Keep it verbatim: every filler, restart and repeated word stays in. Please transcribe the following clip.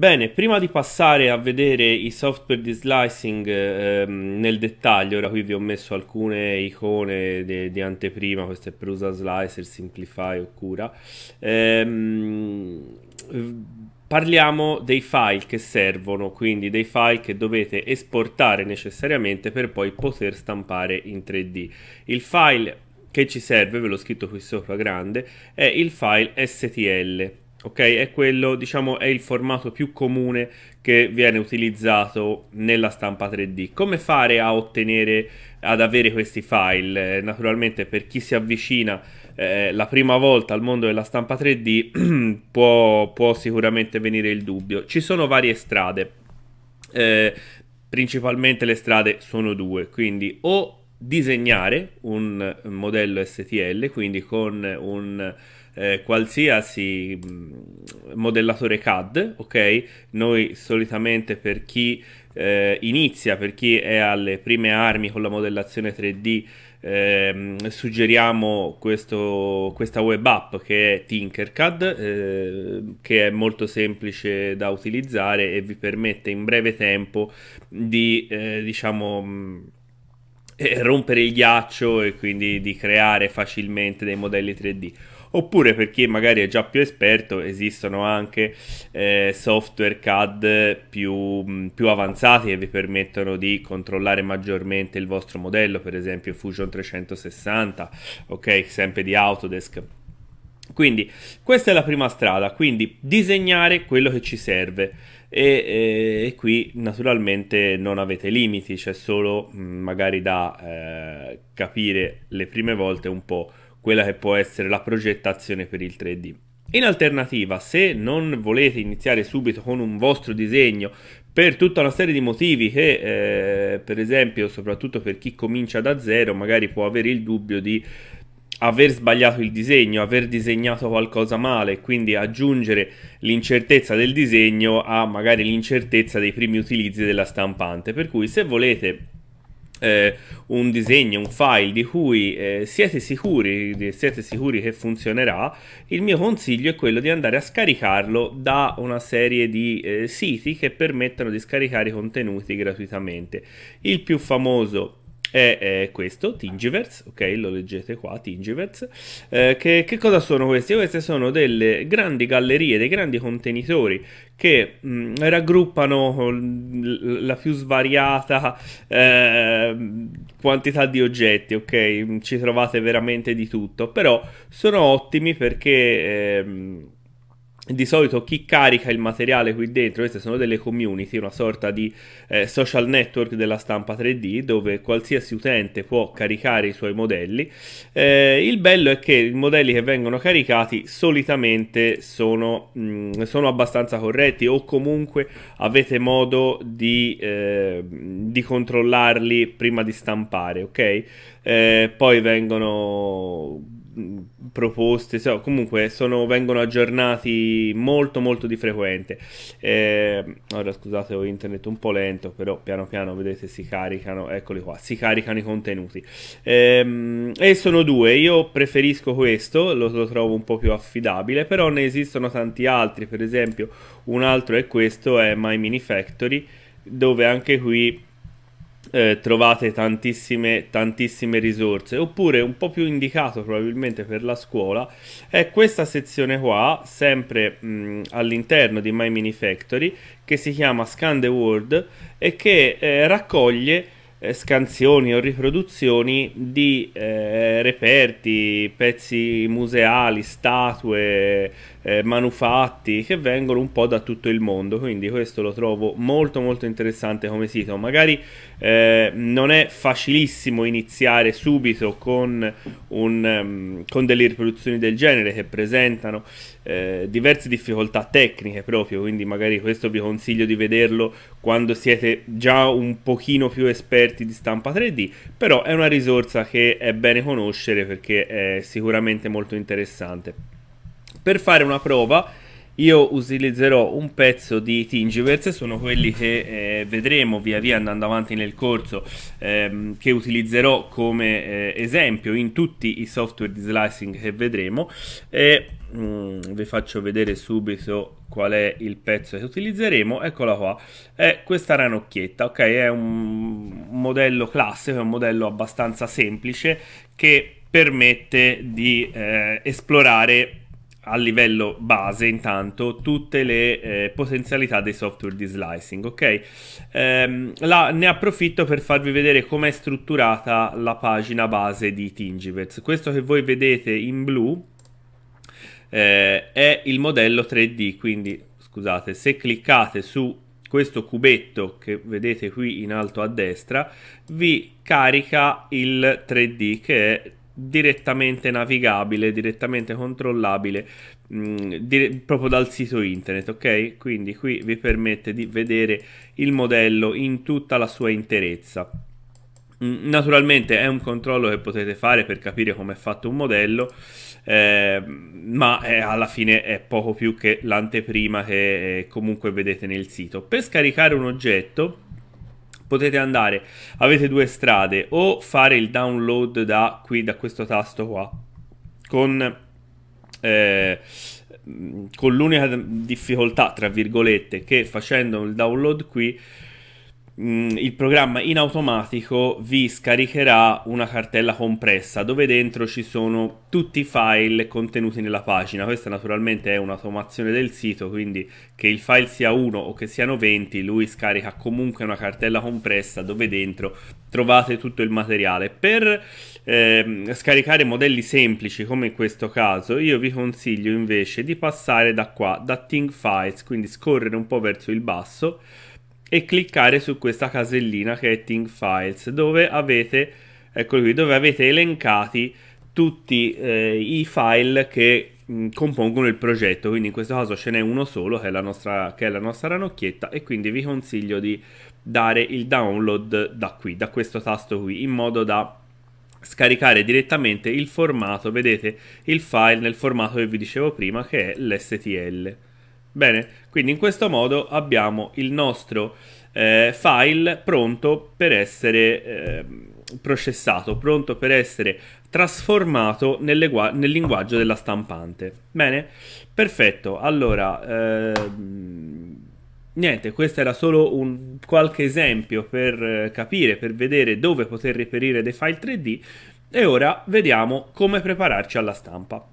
Bene, prima di passare a vedere i software di slicing ehm, nel dettaglio, ora qui vi ho messo alcune icone di anteprima, questo è Prusa Slicer, Simplify o Cura, ehm, parliamo dei file che servono, quindi dei file che dovete esportare necessariamente per poi poter stampare in tre D. Il file che ci serve, ve l'ho scritto qui sopra grande, è il file S T L. Ok, è quello, diciamo, è il formato più comune che viene utilizzato nella stampa tre D. Come fare a ottenere, ad avere questi file? Naturalmente, per chi si avvicina eh, la prima volta al mondo della stampa tre D può, può sicuramente venire il dubbio. Ci sono varie strade, eh, principalmente le strade sono due, quindi o disegnare un modello S T L, quindi con un eh, qualsiasi modellatore C A D, ok? Noi solitamente, per chi eh, inizia, per chi è alle prime armi con la modellazione tre D, eh, suggeriamo questo, questa web app che è Tinkercad, eh, che è molto semplice da utilizzare e vi permette in breve tempo di, eh, diciamo... rompere il ghiaccio e quindi di creare facilmente dei modelli tre D. Oppure, per chi magari è già più esperto, esistono anche eh, software C A D più, più avanzati che vi permettono di controllare maggiormente il vostro modello, per esempio Fusion trecentosessanta, ok, sempre di Autodesk. Quindi questa è la prima strada, quindi disegnare quello che ci serve. E, e, e qui naturalmente non avete limiti, c'è solo mh, magari da eh, capire le prime volte un po' quella che può essere la progettazione per il tre D. In alternativa, se non volete iniziare subito con un vostro disegno per tutta una serie di motivi che eh, per esempio, soprattutto per chi comincia da zero, magari può avere il dubbio di aver sbagliato il disegno, aver disegnato qualcosa male, quindi aggiungere l'incertezza del disegno a magari l'incertezza dei primi utilizzi della stampante, per cui se volete eh, un disegno, un file di cui eh, siete sicuri, siete sicuri che funzionerà, il mio consiglio è quello di andare a scaricarlo da una serie di eh, siti che permettono di scaricare contenuti gratuitamente. Il più famoso è questo, Thingiverse, ok, lo leggete qua, Thingiverse. Eh, che, che cosa sono questi? Queste sono delle grandi gallerie, dei grandi contenitori che mh, raggruppano la più svariata eh, quantità di oggetti, ok? Ci trovate veramente di tutto, però sono ottimi perché... Eh, di solito chi carica il materiale qui dentro, queste sono delle community, una sorta di eh, social network della stampa tre D, dove qualsiasi utente può caricare i suoi modelli. Eh, il bello è che i modelli che vengono caricati solitamente sono, mh, sono abbastanza corretti, o comunque avete modo di, eh, di controllarli prima di stampare, ok? Eh, poi vengono... proposte, so, comunque sono, vengono aggiornati molto molto di frequente. Eh, ora scusate, ho internet un po' lento, però piano piano vedete si caricano, eccoli qua, si caricano i contenuti. Eh, e sono due, io preferisco questo, lo, lo trovo un po' più affidabile, però ne esistono tanti altri, per esempio un altro è questo, è My Mini Factory, dove anche qui Eh, trovate tantissime tantissime risorse. Oppure, un po' più indicato probabilmente per la scuola, è questa sezione qua, sempre all'interno di My Mini Factory, che si chiama Scan the World e che eh, raccoglie eh, scansioni o riproduzioni di eh, reperti, pezzi museali, statue, eh, manufatti che vengono un po' da tutto il mondo. Quindi questo lo trovo molto molto interessante come sito. Magari eh, non è facilissimo iniziare subito con, un, um, con delle riproduzioni del genere che presentano eh, diverse difficoltà tecniche proprio, quindi magari questo vi consiglio di vederlo quando siete già un pochino più esperti di stampa tre D, però è una risorsa che è bene conoscere perché è sicuramente molto interessante. Per fare una prova, Io utilizzerò un pezzo di Thingiverse, sono quelli che eh, vedremo via via andando avanti nel corso, ehm, che utilizzerò come eh, esempio in tutti i software di slicing che vedremo, e mm, vi faccio vedere subito qual è il pezzo che utilizzeremo. Eccola qua, è questa ranocchietta, ok? È un modello classico, è un modello abbastanza semplice che permette di eh, esplorare a livello base intanto tutte le eh, potenzialità dei software di slicing, ok? Ehm, la, ne approfitto per farvi vedere com'è strutturata la pagina base di Thingiverse. Questo che voi vedete in blu eh, è il modello tre D, quindi scusate, se cliccate su questo cubetto che vedete qui in alto a destra vi carica il tre D che è direttamente navigabile, direttamente controllabile mh, dire, proprio dal sito internet, ok? Quindi qui vi permette di vedere il modello in tutta la sua interezza. Mh, naturalmente è un controllo che potete fare per capire come è fatto un modello, eh, ma è, alla fine è poco più che l'anteprima che eh, comunque vedete nel sito. Per scaricare un oggetto potete andare, avete due strade: o fare il download da qui, da questo tasto qua, con, eh, con l'unica difficoltà, tra virgolette, che facendo il download qui mh, il programma in automatico vi scaricherà una cartella compressa dove dentro ci sono tutti i file contenuti nella pagina. Questa naturalmente è un'automazione del sito, quindi che il file sia uno o che siano venti, lui scarica comunque una cartella compressa dove dentro trovate tutto il materiale. Per eh, scaricare modelli semplici come in questo caso, io vi consiglio invece di passare da qua, da Thing Files, quindi scorrere un po' verso il basso e cliccare su questa casellina che è Thing Files, dove avete, eccolo qui, dove avete elencati tutti eh, i file che mh, compongono il progetto. Quindi in questo caso ce n'è uno solo che è, la nostra, che è la nostra ranocchietta, e quindi vi consiglio di dare il download da qui, da questo tasto qui, in modo da scaricare direttamente il formato, vedete, il file nel formato che vi dicevo prima, che è l'S T L. Bene, quindi in questo modo abbiamo il nostro eh, file pronto per essere eh, processato, pronto per essere trasformato nel, nel linguaggio della stampante. Bene, perfetto. Allora, ehm, niente, questo era solo un qualche esempio per eh, capire, per vedere dove poter reperire dei file tre D, e ora vediamo come prepararci alla stampa.